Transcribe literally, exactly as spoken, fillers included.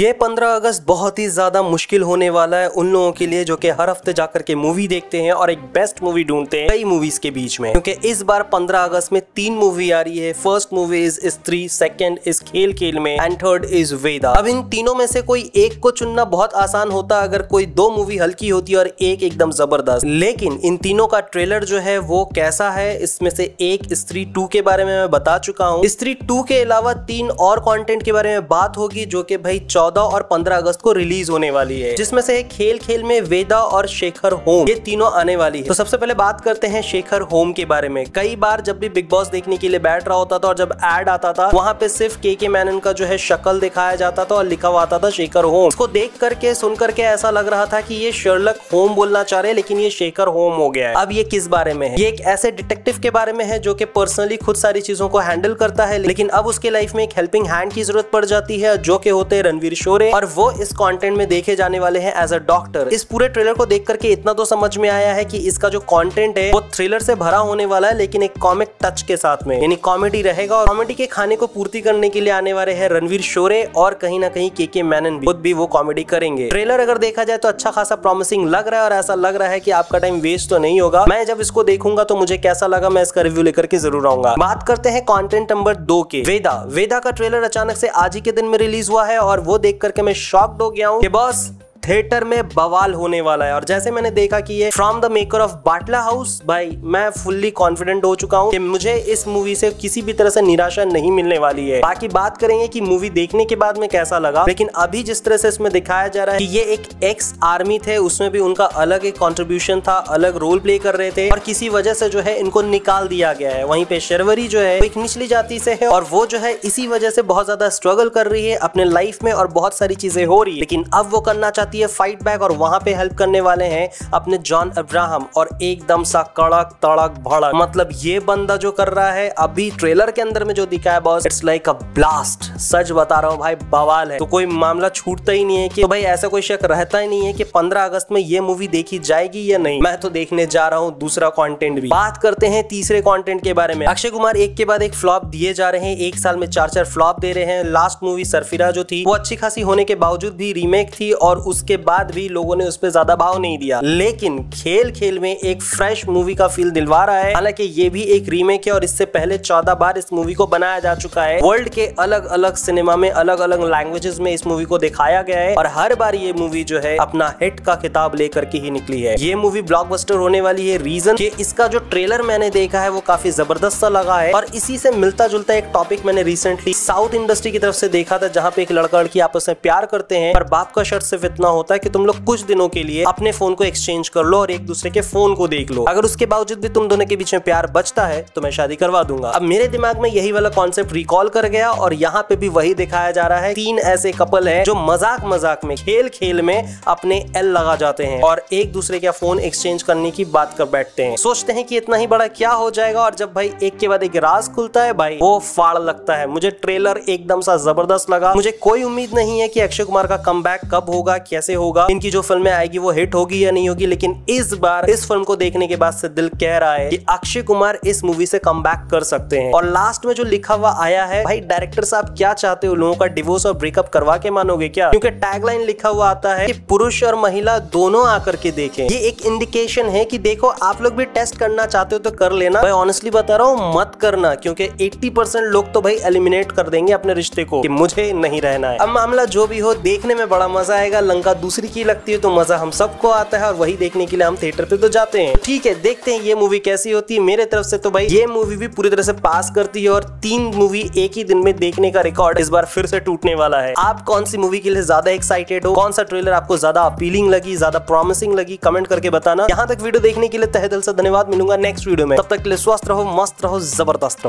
ये पंद्रह अगस्त बहुत ही ज़्यादा मुश्किल होने वाला है उन लोगों के लिए जो कि हर हफ्ते जाकर के मूवी देखते हैं और एक बेस्ट मूवी ढूंढते हैं कई मूवीज के बीच में, क्योंकि इस बार पंद्रह अगस्त में तीन मूवी आ रही है। First movie is Stree, second is Khel Khel में एंड थर्ड इज वेदा। अब इन तीनों में से कोई एक को चुनना बहुत आसान होता अगर कोई दो मूवी हल्की होती और एक एकदम जबरदस्त। लेकिन इन तीनों का ट्रेलर जो है वो कैसा है, इसमें से एक स्त्री टू के बारे में मैं बता चुका हूँ। स्त्री टू के अलावा तीन और कॉन्टेंट के बारे में बात होगी जो कि भाई चौदह और पंद्रह अगस्त को रिलीज होने वाली है, जिसमें से खेल खेल में, वेदा और शेखर होम, ये तीनों आने वाली है। तो सबसे पहले बात करते हैं शेखर होम के बारे में। कई बार जब भी बिग बॉस देखने के लिए बैठ रहा होता था और जब एड आता था वहां पे सिर्फ के.के. मेनन का जो है शक्ल दिखाया जाता था और लिखा हुआ आता था शेखर होम। इसको देख करके सुन करके ऐसा लग रहा था कि ये शर्लक होम बोलना चाह रहे हैं लेकिन ये शेखर होम हो गया है। अब ये किस बारे में है? ये एक ऐसे डिटेक्टिव के बारे में है जो कि पर्सनली खुद सारी चीजों को हैंडल करता है, लेकिन अब उसके लाइफ में एक हेल्पिंग हैंड की जरूरत पड़ जाती है जो कि होते हैं रणवीर शोरे, और वो इस कंटेंट में देखे जाने वाले हैं एज अ डॉक्टर। इस पूरे ट्रेलर को देख करके इतना तो समझ में आया है कि इसका जो कंटेंट है वो थ्रिलर से भरा होने वाला है लेकिन एक कॉमिक टच के साथ में, यानी कॉमेडी रहेगा। और कॉमेडी के खाने को पूर्ति करने के लिए आने वाले हैं रणवीर शोरे और कहीं ना कहीं के.के. मेनन भी, खुद भी वो कॉमेडी करेंगे। ट्रेलर अगर देखा जाए तो अच्छा खासा प्रॉमिसिंग लग रहा है और ऐसा लग रहा है कि आपका टाइम वेस्ट तो नहीं होगा। मैं जब इसको देखूंगा तो मुझे कैसा लगा मैं इसका रिव्यू लेकर के जरूर आऊंगा। बात करते हैं कॉन्टेंट नंबर दो के, वेदा। वेदा का ट्रेलर अचानक से आज ही के दिन में रिलीज हुआ है और वो देख करके मैं शॉक्ड हो गया हूँ कि बॉस थिएटर में बवाल होने वाला है। और जैसे मैंने देखा कि ये from the maker of Batla House, भाई मैं फुल्ली कॉन्फिडेंट हो चुका हूँ कि मुझे इस मूवी से किसी भी तरह से निराशा नहीं मिलने वाली है। बाकी बात करेंगे कि मूवी देखने के बाद में कैसा लगा, लेकिन अभी जिस तरह से इसमें दिखाया जा रहा है कि ये एक एक्स आर्मी थे, उसमें भी उनका अलग एक कॉन्ट्रीब्यूशन था, अलग रोल प्ले कर रहे थे और किसी वजह से जो है इनको निकाल दिया गया है। वहीं पे शर्वरी जो है एक निचली जाति से है और वो जो है इसी वजह से बहुत ज्यादा स्ट्रगल कर रही है अपने लाइफ में और बहुत सारी चीजें हो रही है, लेकिन अब वो करना चाहती फाइट बैक और वहां पे हेल्प करने वाले हैं अपने जॉन अब्राहम। और एकदम सा कड़क तड़क भड़क, मतलब ये बंदा जो कर रहा है अभी ट्रेलर के अंदर में जो दिखा है boss, it's like a blast. सच बता रहा हूं भाई, बवाल है। तो कोई मामला छूटता ही नहीं है कि तो भाई ऐसा कोई शक रहता ही नहीं है कि पंद्रह अगस्त में ये मूवी देखी जाएगी या नहीं। मैं तो देखने जा रहा हूँ दूसरा कॉन्टेंट भी। बात करते हैं तीसरे कॉन्टेंट के बारे में। अक्षय कुमार एक के बाद एक फ्लॉप दिए जा रहे हैं, एक साल में चार चार फ्लॉप दे रहे हैं। लास्ट मूवी सरफिरा जो थी वो अच्छी खासी होने के बावजूद भी रीमेक थी और उसके बाद भी लोगों ने उस पे ज्यादा भाव नहीं दिया, लेकिन खेल खेल में एक फ्रेश मूवी का फील दिलवा रहा है। हालांकि ये भी एक रीमेक है और इससे पहले चौदह बार इस मूवी को बनाया जा चुका है। वर्ल्ड के अलग अलग सिनेमा में अलग अलग लैंग्वेजेस में इस मूवी को दिखाया गया है और हर बार ये मूवी जो है अपना हिट का खिताब लेकर के ही निकली है। ये मूवी ब्लॉकबस्टर होने वाली है। रीजन कि इसका जो ट्रेलर मैंने देखा है वो काफी जबरदस्त सा लगा है और इसी से मिलता जुलता एक टॉपिक मैंने रिसेंटली साउथ इंडस्ट्री की तरफ से देखा था, जहाँ पे एक लड़का लड़की आपस में प्यार करते हैं और बाप का शर्त सिर्फ इतना होता है कि तुम लोग कुछ दिनों के लिए अपने फोन को एक्सचेंज कर लो और एक दूसरे के फोन को देख लो, अगर उसके बावजूद भी तुम दोनों के बीच में प्यार बचता है तो मैं शादी करवा दूंगा। अब मेरे दिमाग में यही वाला कॉन्सेप्ट रिकॉल कर गया और यहाँ पे भी वही दिखाया जा रहा है। तीन ऐसे कपल हैं जो मजाक मजाक में खेल खेल में अपने एल लगा जाते हैं और एक दूसरे का फोन एक्सचेंज करने की बात कर बैठते हैं, सोचते हैं कि इतना ही बड़ा क्या हो जाएगा, और जब भाई एक के बाद एक राज खुलता है भाई वो फाड़ लगता है। मुझे ट्रेलर एकदम सा जबरदस्त लगा। मुझे कोई उम्मीद नहीं है कि अक्षय कुमार का कमबैक कब होगा, कैसे होगा, इनकी जो फिल्में आएगी वो हिट होगी या नहीं होगी, लेकिन इस बार इस फिल्म को देखने के बाद से दिल कह रहा है कि अक्षय कुमार इस मूवी से कमबैक कर सकते हैं। और लास्ट में जो लिखा हुआ आया है, भाई डायरेक्टर साहब क्या चाहते हो, लोगों का डिवोर्स और ब्रेकअप करवा के मानोगे क्या? क्योंकि टैगलाइन लिखा हुआ आता है कि पुरुष और महिला दोनों आकर के देखें। ये एक इंडिकेशन है कि देखो आप लोग भी टेस्ट करना चाहते हो तो कर लेना, भाई ऑनेस्टली बता रहा हूँ मत करना, क्योंकि अस्सी परसेंट लोग तो भाई एलिमिनेट कर देंगे अपने रिश्ते को कि मुझे नहीं रहना है। अब मामला जो भी हो देखने में बड़ा मजा आएगा। लंका दूसरी की लगती है तो मजा हम सबको आता है और वही देखने के लिए हम थिएटर पे तो जाते हैं। ठीक है, देखते हैं ये मूवी कैसी होती है। मेरे तरफ से तो भाई ये मूवी भी पूरी तरह से पास करती है और तीन मूवी एक ही दिन में देखने का रिकॉर्ड इस बार फिर से टूटने वाला है। आप कौन सी मूवी के लिए ज्यादा एक्साइटेड हो, कौन सा ट्रेलर आपको ज्यादा अपीलिंग लगी, ज्यादा प्रॉमिसिंग लगी, कमेंट करके बताना। यहाँ तक वीडियो देखने के लिए तहे दिल से धन्यवाद। मिलूंगा नेक्स्ट वीडियो में, तब तक के लिए स्वस्थ रहो, मस्त रहो, जबरदस्त रहो।